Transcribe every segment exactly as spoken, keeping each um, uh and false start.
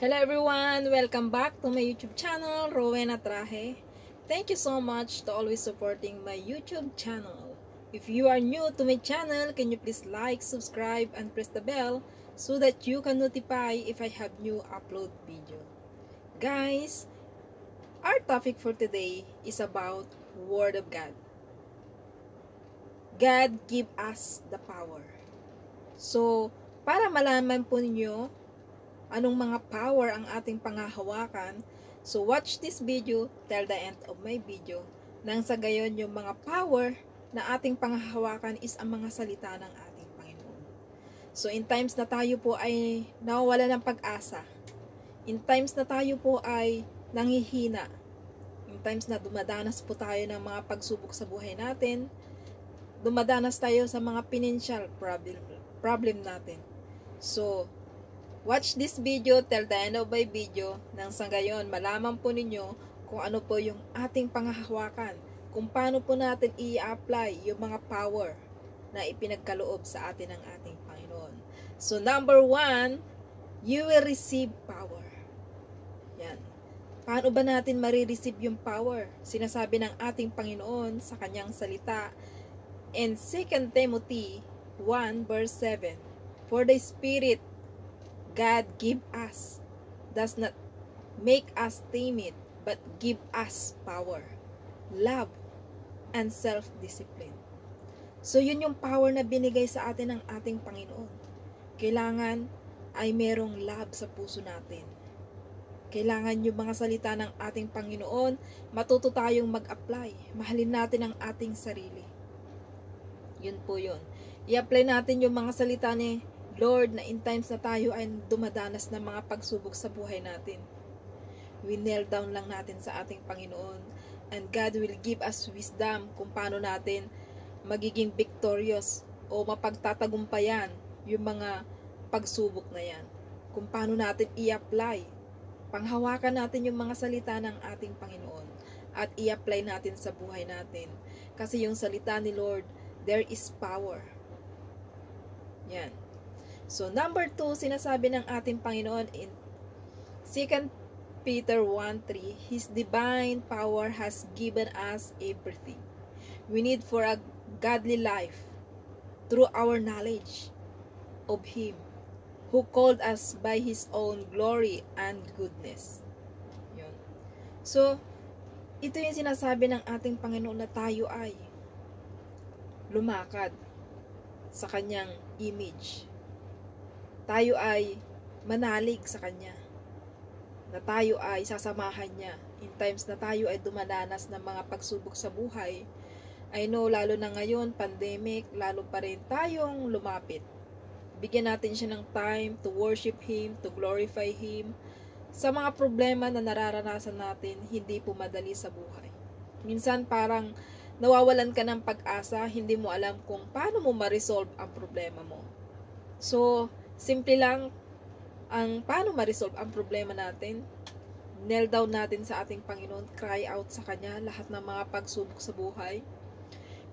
Hello everyone! Welcome back to my YouTube channel, Rowena Traje. Thank you so much to always supporting my YouTube channel. If you are new to my channel, can you please like, subscribe, and press the bell so that you can notify if I have new upload video. Guys, our topic for today is about Word of God. God give us the power. So, para malaman po ninyo anong mga power ang ating pangahawakan, so watch this video till the end of my video, nang sa gayon yung mga power na ating pangahawakan is ang mga salita ng ating Panginoon. So in times na tayo po ay nawawala ng pag-asa, in times na tayo po ay nangihina, in times na dumadanas po tayo ng mga pagsubok sa buhay natin, dumadanas tayo sa mga financial problem, problem natin. So watch this video till the end of my video, nang sa gayon malaman po ninyo kung ano po yung ating pangahawakan, kung paano po natin i-apply yung mga power na ipinagkaloob sa atin ng ating Panginoon. So number one, you will receive power. Yan. Paano ba natin marireceive yung power? Sinasabi ng ating Panginoon sa kanyang salita in Second Timothy one verse seven, "For the Spirit God give us, does not make us timid, but give us power, love, and self-discipline." So yun yung power na binigay sa atin ng ating Panginoon. Kailangan ay merong love sa puso natin. Kailangan yung mga salita ng ating Panginoon, matuto tayong mag-apply. Mahalin natin ang ating sarili. Yun po yun. I-apply natin yung mga salita ni Lord na in times na tayo ay dumadanas ng mga pagsubok sa buhay natin. We kneel down lang natin sa ating Panginoon, and God will give us wisdom kung paano natin magiging victorious o mapagtatagumpayan yung mga pagsubok na yan. Kung paano natin i-apply, panghawakan natin yung mga salita ng ating Panginoon at i-apply natin sa buhay natin. Kasi yung salita ni Lord, there is power. Yan. So, number two, sinasabi ng ating Panginoon in Second Peter one three, "His divine power has given us everything we need for a godly life through our knowledge of Him who called us by His own glory and goodness." Yun. So, ito yung sinasabi ng ating Panginoon na tayo ay lumakad sa Kanyang image. Tayo ay manalig sa Kanya, na tayo ay sasamahan Niya. In times na tayo ay dumadanas ng mga pagsubok sa buhay, I know lalo na ngayon, pandemic, lalo pa rin tayong lumapit. Bigyan natin Siya ng time to worship Him, to glorify Him. Sa mga problema na nararanasan natin, hindi po madali sa buhay. Minsan parang nawawalan ka ng pag-asa, hindi mo alam kung paano mo ma-resolve ang problema mo. So, simple lang ang paano ma-resolve ang problema natin. Kneel down natin sa ating Panginoon, cry out sa Kanya lahat ng mga pagsubok sa buhay.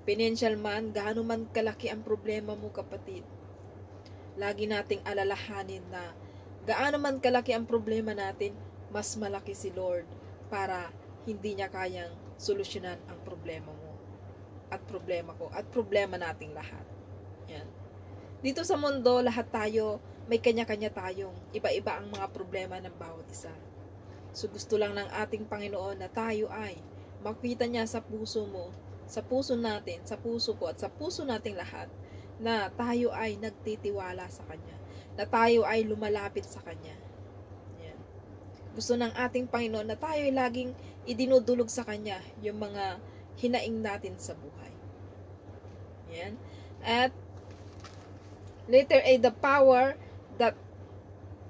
Financial man, gaano man kalaki ang problema mo kapatid, lagi nating alalahanin na gaano man kalaki ang problema natin, mas malaki si Lord para hindi Niya kayang solusyonan ang problema mo at problema ko at problema nating lahat. Yan. Dito sa mundo, lahat tayo, may kanya-kanya tayong, iba-iba ang mga problema ng bawat isa. So gusto lang ng ating Panginoon na tayo ay makita Niya sa puso mo, sa puso natin, sa puso ko at sa puso nating lahat, na tayo ay nagtitiwala sa Kanya, na tayo ay lumalapit sa Kanya. Yan. Gusto ng ating Panginoon na tayo ay laging idinudulog sa Kanya yung mga hinaing natin sa buhay. Yan. At later ay the power that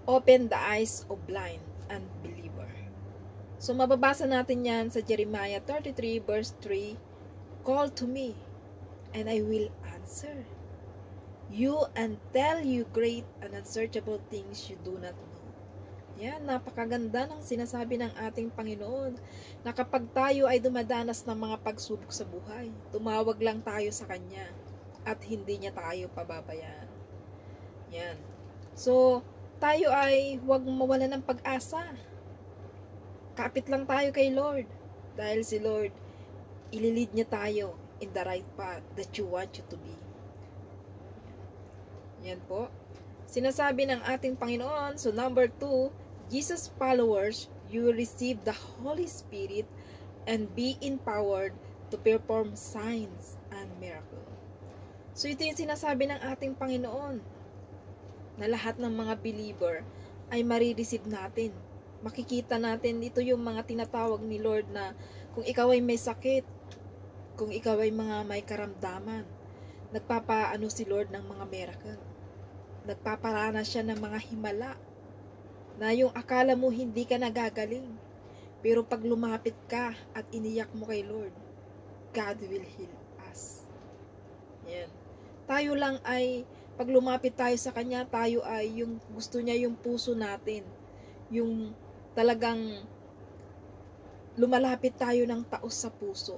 opened the eyes of blind unbeliever. So mababasa natin yan sa Jeremiah thirty-three verse three, "Call to me and I will answer you and tell you great and unsearchable things you do not know." Yan, napakaganda ng sinasabi ng ating Panginoon na kapag tayo ay dumadanas ng mga pagsubok sa buhay, tumawag lang tayo sa Kanya at hindi Niya tayo pababayaan. Yan. So, tayo ay huwag mawala ng pag-asa. Kapit lang tayo kay Lord. Dahil si Lord, ililid niya tayo in the right path that you want you to be. Yan po. Sinasabi ng ating Panginoon, so number two, Jesus followers, you will receive the Holy Spirit and be empowered to perform signs and miracles. So ito yung sinasabi ng ating Panginoon, na lahat ng mga believer ay marireceive natin. Makikita natin, ito yung mga tinatawag ni Lord na kung ikaw ay may sakit, kung ikaw ay mga may karamdaman, nagpapaano si Lord ng mga miracle. Nagpaparana siya ng mga himala na yung akala mo hindi ka nagagaling. Pero pag lumapit ka at iniyak mo kay Lord, God will heal us. Yan. Tayo lang ay pag lumapit tayo sa Kanya, tayo ay yung gusto niya yung puso natin. Yung talagang lumalapit tayo ng taos sa puso.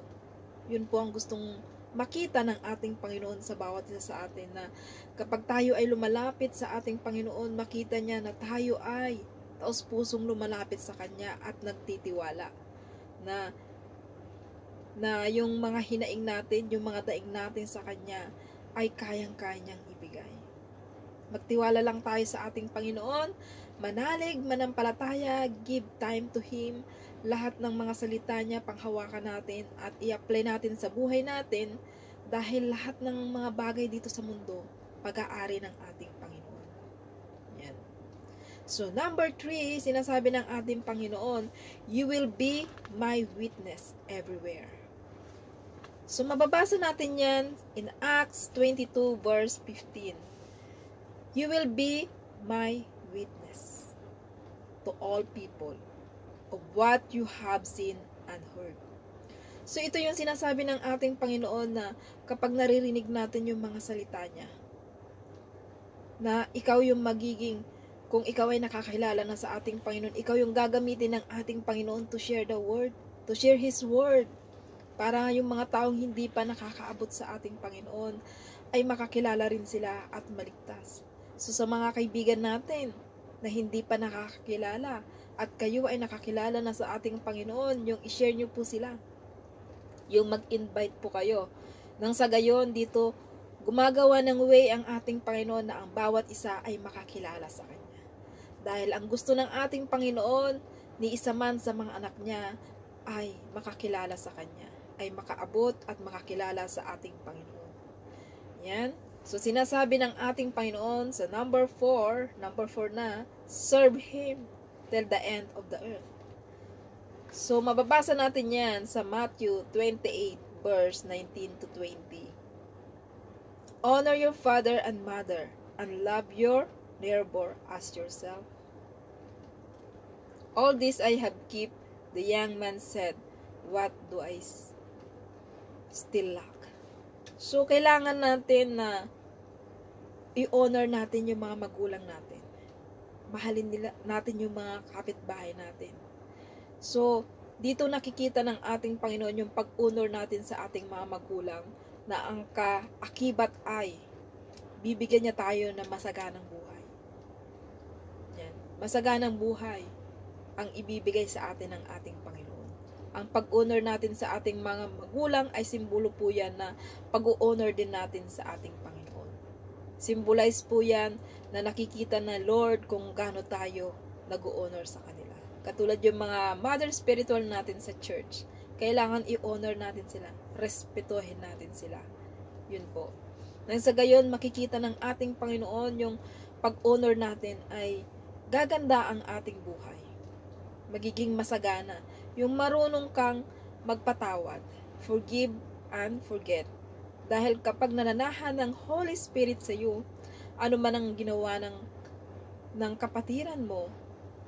Yun po ang gustong makita ng ating Panginoon sa bawat isa sa atin. Na kapag tayo ay lumalapit sa ating Panginoon, makita niya na tayo ay taos pusong lumalapit sa Kanya at nagtitiwala. Na, na yung mga hinaing natin, yung mga daing natin sa Kanya, ay kayang-kaya niyang ibigay. Magtiwala lang tayo sa ating Panginoon, manalig, manampalataya, give time to Him, lahat ng mga salita niya panghawakan natin at i-apply natin sa buhay natin dahil lahat ng mga bagay dito sa mundo, pag-aari ng ating Panginoon. Yan. So number three, sinasabi ng ating Panginoon, you will be my witness everywhere. So, mababasa natin yan in Acts twenty-two verse fifteen. You will be my witness to all people of what you have seen and heard. So, ito yung sinasabi ng ating Panginoon na kapag naririnig natin yung mga salita niya, na ikaw yung magiging, kung ikaw ay nakakilala na sa ating Panginoon, ikaw yung gagamitin ng ating Panginoon to share the word, to share His word. Para yung mga taong hindi pa nakakaabot sa ating Panginoon ay makakilala rin sila at maligtas. So sa mga kaibigan natin na hindi pa nakakakilala at kayo ay nakakilala na sa ating Panginoon, yung i-share nyo po sila. Yung mag-invite po kayo. Nang sa gayon dito, gumagawa ng way ang ating Panginoon na ang bawat isa ay makakilala sa Kanya. Dahil ang gusto ng ating Panginoon ni isa man sa mga anak niya ay makakilala sa Kanya, ay makaabot at makakilala sa ating Panginoon. Yan. So, sinasabi ng ating Panginoon sa number four, number four na, serve Him till the end of the earth. So, mababasa natin yan sa Matthew twenty-eight, verse nineteen to twenty. Honor your father and mother, and love your neighbor as yourself. All this I have kept, the young man said, what do I still lack? So, kailangan natin na i-honor natin yung mga magulang natin. Mahalin nila, natin yung mga kapitbahay natin. So, dito nakikita ng ating Panginoon yung pag-honor natin sa ating mga magulang na ang kaakibat ay bibigyan niya tayo ng masaganang buhay. Yan. Masaganang buhay ang ibibigay sa atin ng ating Panginoon. Ang pag-honor natin sa ating mga magulang ay simbolo po yan na pag-honor din natin sa ating Panginoon. Symbolize po yan na nakikita na Lord kung gaano tayo nag-honor sa kanila. Katulad yung mga mother spiritual natin sa church, kailangan i-honor natin sila, respetuhin natin sila. Yun po. Nang sa gayon, makikita ng ating Panginoon yung pag-honor natin ay gaganda ang ating buhay. Magiging masagana. Yung marunong kang magpatawad, forgive and forget. Dahil kapag nananahan ng Holy Spirit sa iyo, ano man ang ginawa ng, ng kapatiran mo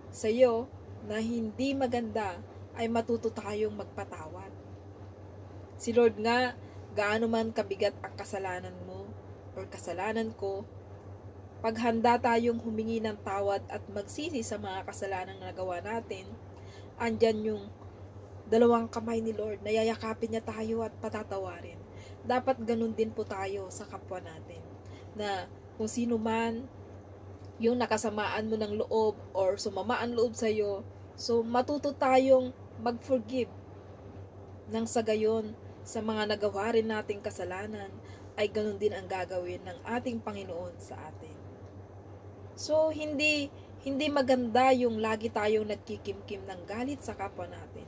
sa iyo na hindi maganda, ay matuto tayong magpatawad. Si Lord nga, gaano man kabigat ang kasalanan mo o kasalanan ko, paghanda tayong humingi ng tawad at magsisi sa mga kasalanan na nagawa natin, andyan yung dalawang kamay ni Lord, nayayakapin niya tayo at patatawarin. Dapat ganun din po tayo sa kapwa natin, na kung sino man yung nakasamaan mo ng loob or sumamaan loob sa'yo. So, matuto tayong mag-forgive. Nang sa gayon, sa mga nagawa rin nating kasalanan, ay ganun din ang gagawin ng ating Panginoon sa atin. So, hindi, hindi maganda yung lagi tayong nagkikimkim ng galit sa kapwa natin.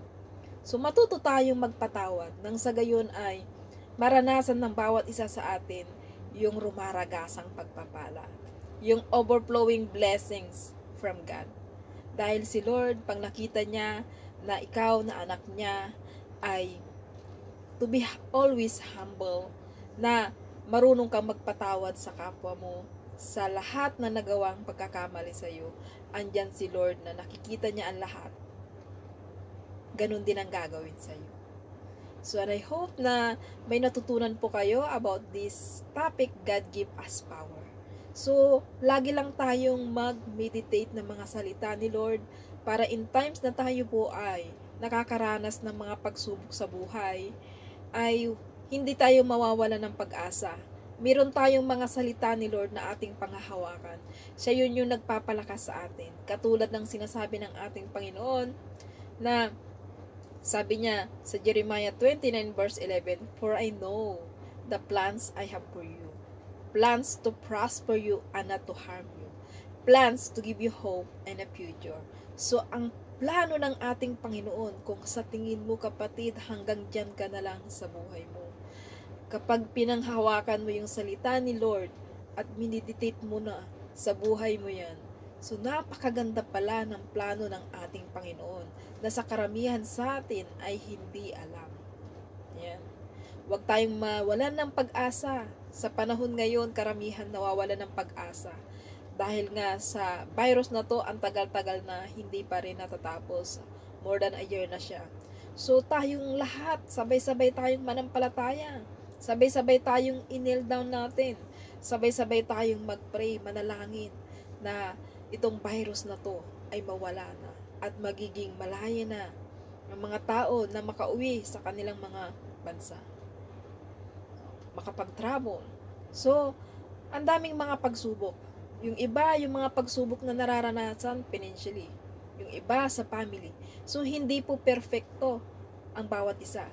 So, matuto tayong magpatawad nang sa gayon ay maranasan ng bawat isa sa atin yung rumaragasang pagpapala, yung overflowing blessings from God. Dahil si Lord, pag nakita niya na ikaw na anak niya ay to be always humble, na marunong kang magpatawad sa kapwa mo, sa lahat na nagawang pagkakamali sa iyo, andyan si Lord na nakikita niya ang lahat. Ganun din ang gagawin sa iyo. So, and I hope na may natutunan po kayo about this topic, God give us power. So, lagi lang tayong mag-meditate ng mga salita ni Lord para in times na tayo po ay nakakaranas ng mga pagsubok sa buhay, ay hindi tayo mawawala ng pag-asa. Meron tayong mga salita ni Lord na ating panghahawakan. Siya yun yung nagpapalakas sa atin. Katulad ng sinasabi ng ating Panginoon na sabi niya sa Jeremiah twenty-nine verse eleven, "For I know the plans I have for you, plans to prosper you and not to harm you, plans to give you hope and a future." So, ang plano ng ating Panginoon, kung sa tingin mo kapatid, hanggang dyan ka na lang sa buhay mo. Kapag pinanghawakan mo yung salita ni Lord at mineditate mo na sa buhay mo yan, so, napakaganda pala ng plano ng ating Panginoon na sa karamihan sa atin ay hindi alam. Yan. Huwag tayong mawalan ng pag-asa. Sa panahon ngayon, karamihan nawawalan ng pag-asa. Dahil nga sa virus na to, ang tagal-tagal na hindi pa rin natatapos. More than a year na siya. So, tayong lahat, sabay-sabay tayong manampalataya. Sabay-sabay tayong i-kneel down natin. Sabay-sabay tayong mag-pray, manalangin na itong virus na to ay mawala na at magiging malaya na ng mga tao na makauwi sa kanilang mga bansa. Makapag-travel. So, ang daming mga pagsubok. Yung iba, yung mga pagsubok na nararanasan financially. Yung iba sa family. So, hindi po perfecto ang bawat isa.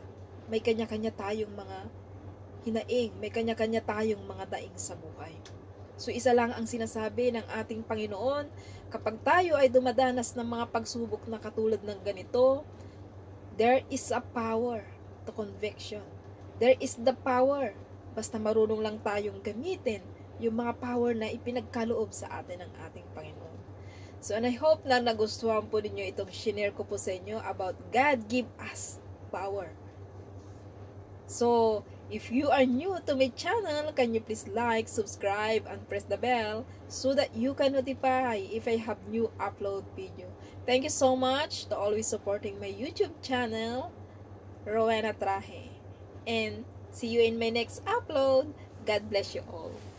May kanya-kanya tayong mga hinaing. May kanya-kanya tayong mga daing sa buhay. So, isa lang ang sinasabi ng ating Panginoon, kapag tayo ay dumadanas ng mga pagsubok na katulad ng ganito, there is a power to conviction. There is the power. Basta marunong lang tayong gamitin yung mga power na ipinagkaloob sa atin ng ating Panginoon. So, and I hope na nagustuhan po ninyo itong shinare ko po sa inyo about God give us power. So, if you are new to my channel, can you please like, subscribe, and press the bell so that you can notify if I have new upload video. Thank you so much to always supporting my YouTube channel, Rowena Traje. And see you in my next upload. God bless you all.